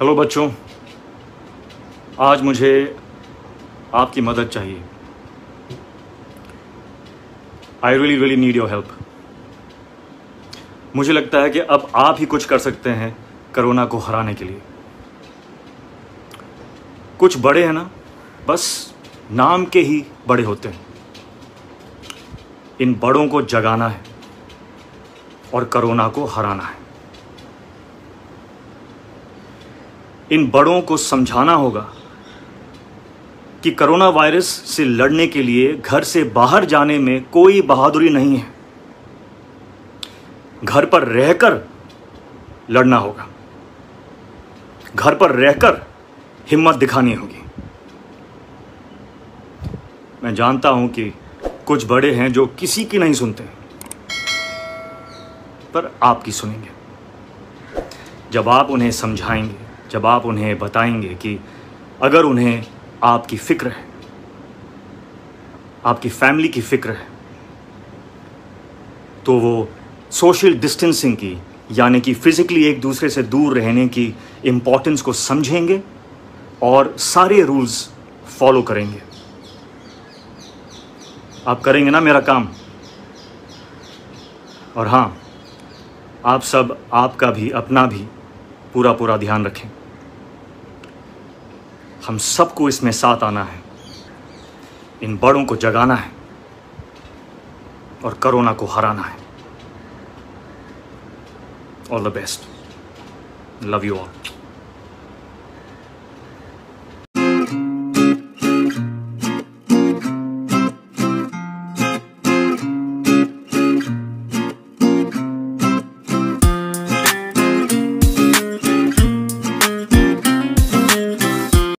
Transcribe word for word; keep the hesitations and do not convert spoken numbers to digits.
Hello बच्चों, आज मुझे आपकी मदद चाहिए। I really really need your help. मुझे लगता है कि अब आप ही कुछ कर सकते हैं कोरोना को हराने के लिए। कुछ बड़े हैं ना, बस नाम के ही बड़े होते हैं। इन बड़ों को जगाना है और कोरोना को हराना है। इन बड़ों को समझाना होगा कि कोरोना वायरस से लड़ने के लिए घर से बाहर जाने में कोई बहादुरी नहीं है। घर पर रहकर लड़ना होगा, घर पर रहकर हिम्मत दिखानी होगी। मैं जानता हूं कि कुछ बड़े हैं जो किसी की नहीं सुनते, पर आपकी सुनेंगे। जब आप उन्हें समझाएंगे, जब आप उन्हें बताएंगे कि अगर उन्हें आपकी फ़िक्र है, आपकी फैमिली की फ़िक्र है, तो वो सोशल डिस्टेंसिंग की, यानी कि फिज़िकली एक दूसरे से दूर रहने की इम्पोर्टेंस को समझेंगे और सारे रूल्स फॉलो करेंगे। आप करेंगे ना मेरा काम? और हाँ, आप सब आपका भी, अपना भी पूरा पूरा ध्यान रखें। हम सबको इसमें साथ आना है, इन बड़ों को जगाना है और कोरोना को हराना है। All the best, love you all.